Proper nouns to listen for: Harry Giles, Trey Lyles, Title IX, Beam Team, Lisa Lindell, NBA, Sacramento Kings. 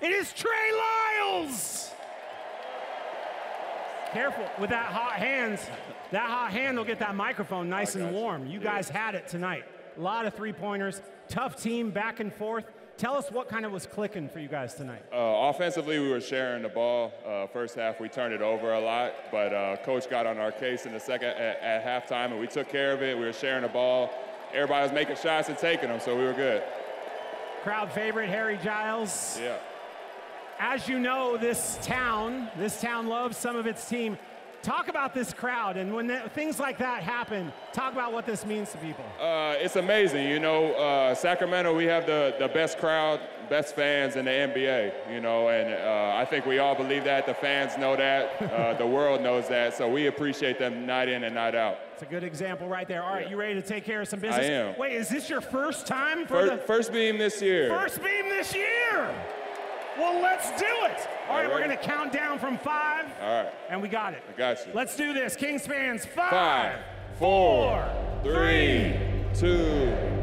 It is Trey Lyles! Careful with that hot hand. That hot hand will get that microphone nice and warm. You guys had it tonight. A lot of three-pointers, tough team, back and forth. Tell us what kind of was clicking for you guys tonight. Offensively, we were sharing the ball. First half, we turned it over a lot, but Coach got on our case in the second at halftime, and we took care of it. We were sharing the ball. Everybody was making shots and taking them, so we were good. Crowd favorite, Harry Giles. Yeah. As you know, this town loves some of its team. Talk about this crowd, and when things like that happen, talk about what this means to people. It's amazing, you know. Sacramento, we have the best crowd, best fans in the NBA, you know, and I think we all believe that. The fans know that. The world knows that, so we appreciate them night in and night out. It's a good example right there. All right, yeah. You ready to take care of some business? I am. Wait, is this your first time for the first beam this year? First beam this year! Well, let's do it. All right, we're going to count down from 5. All right. And we got it. I got you. Let's do this. Kings fans, 5, 4, 3, 2,